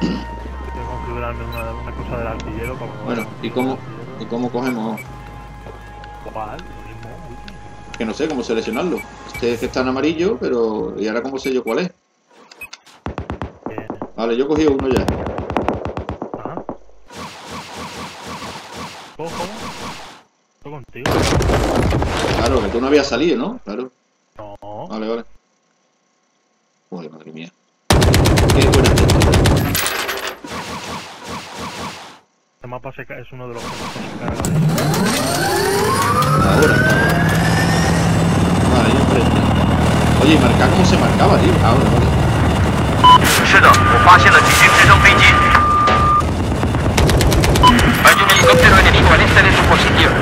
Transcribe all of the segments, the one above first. Tengo que darme una cosa del artillero para que... Bueno, ¿y cómo cogemos? ¿Cuál? Que no sé cómo seleccionarlo. Este es que está en amarillo, pero... ¿Y ahora cómo sé yo cuál es? Bien. Vale, yo he cogido uno ya. ¿Ah? ¿Cojo? ¿Estoy contigo? Claro, que tú no habías salido, ¿no? Claro. No. Vale, vale. Joder, madre mía. Qué buena gente. Este mapa es uno de los que más se carga. Ahora. Oye, marcar cómo se marcaba, tío. Ahora, vale. Hay un helicóptero enemigo al este de su posición.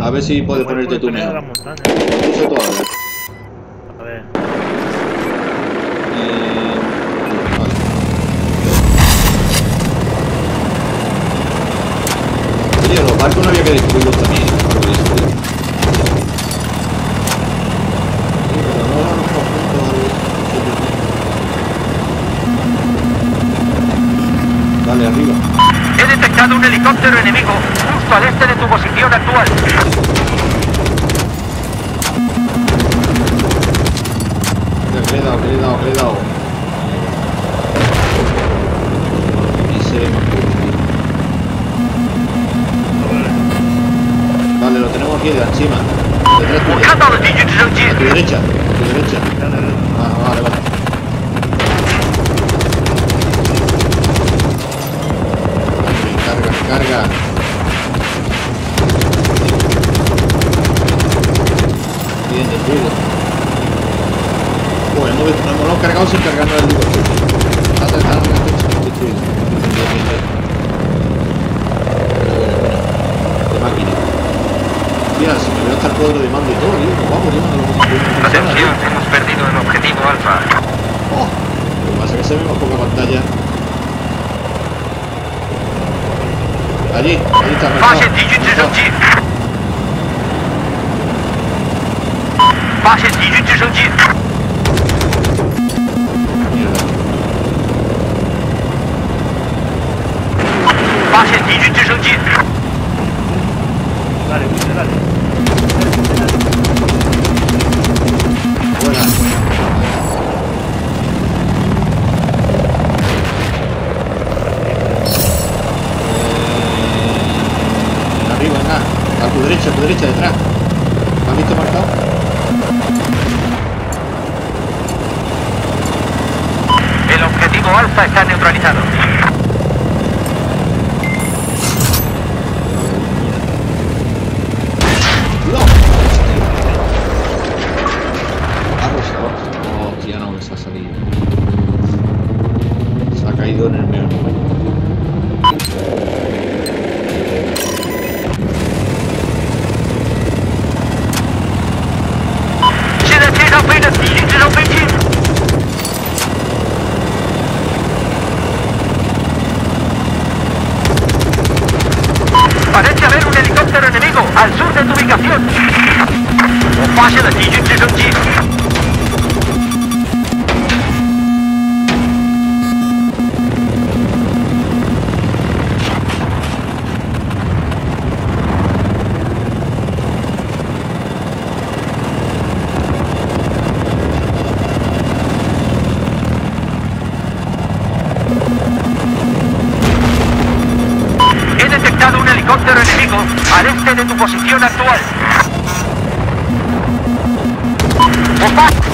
A ver si puedes ponerte túnel. A ver. Vale. Oye, los barcos no había que destruirlos también. Dale, arriba. He detectado un helicóptero enemigo justo al este de tu posición actual. Le he dado. Vale, lo tenemos aquí de encima. A tu derecha. Ah, vale, vale. Carga. Bien, destruido. Bueno, nos hemos cargado sin cargarnos el duro. Destruido. De máquina. Tía, si me veo hasta el cuadro de mando y todo, tío. Nos vamos, tío. Atención, hemos perdido el objetivo alfa. Oh, lo que pasa es que se ve más poca pantalla. Allí está. Pase 18 de Songji. Pase 18 de Songji. Dale. A tu derecha, detrás. ¿Has visto marcado? El objetivo alfa está neutralizado. ¡No! Hostia, no, que se ha salido. Se ha caído en el medio. Parece haber un helicóptero enemigo al sur de tu ubicación. de tu posición actual. ¡Opa!